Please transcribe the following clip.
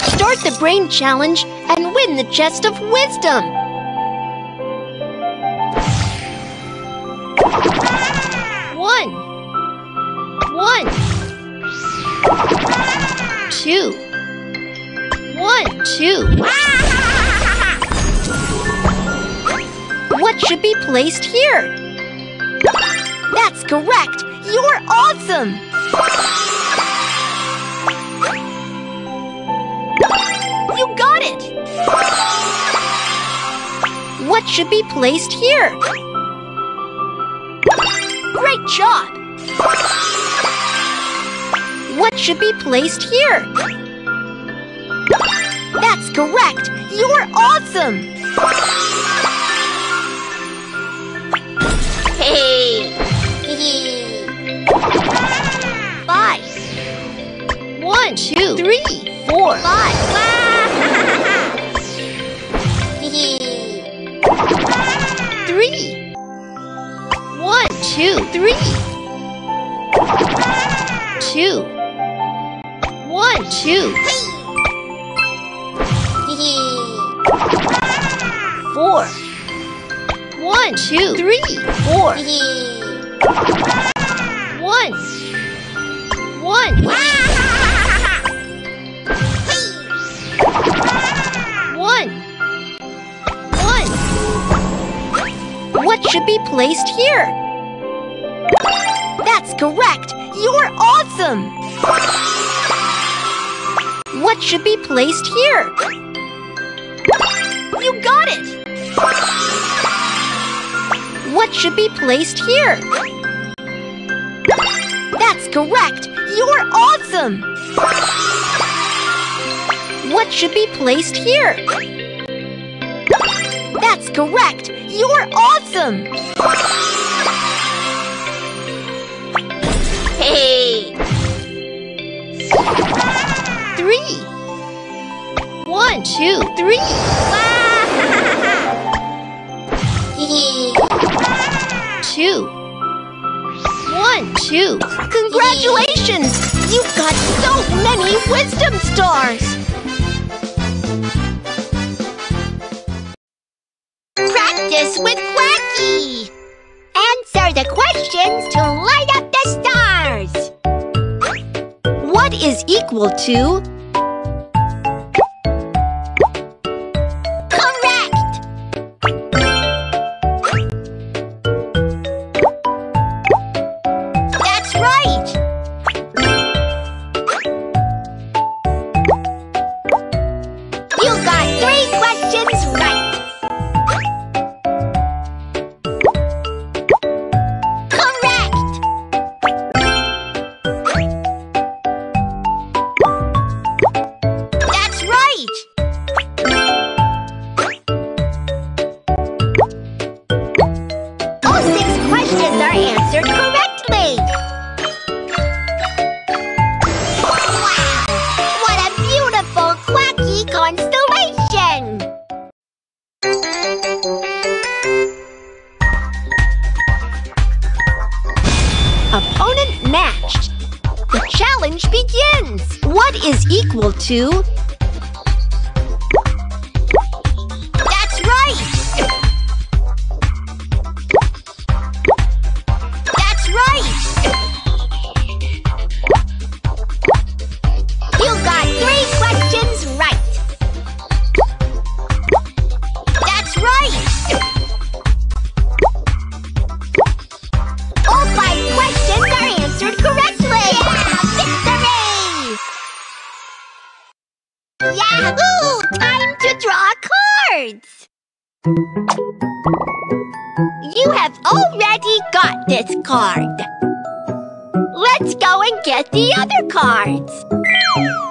Start the brain challenge and win the chest of wisdom! One. 2. 1, 2. What should be placed here? That's correct! You're awesome! You got it! What should be placed here? Great job! What should be placed here? That's correct! You're awesome! Hey! 5. 1, 2, 3, 4, 5. Three. 1, 2, 3. 2. 1, 2. 4. 1, 2, 3, 4. 1. 1. 1. 1. What should be placed here? That's correct! You're awesome! What should be placed here? You got it! What should be placed here? That's correct! You're awesome! What should be placed here? That's correct! You're awesome! Hey! 3. 1, 2, 3. 2. 1, 2. Congratulations! You've got so many wisdom stars! Practice with Quacky! Answer the questions to light up the stars! What is equal to? Correct! That's right! You got 3 questions right! Opponent matched. The challenge begins. What is equal to? That's right. That's right. You got 3 questions right. That's right. Yahoo! Time to draw cards! You have already got this card. Let's go and get the other cards.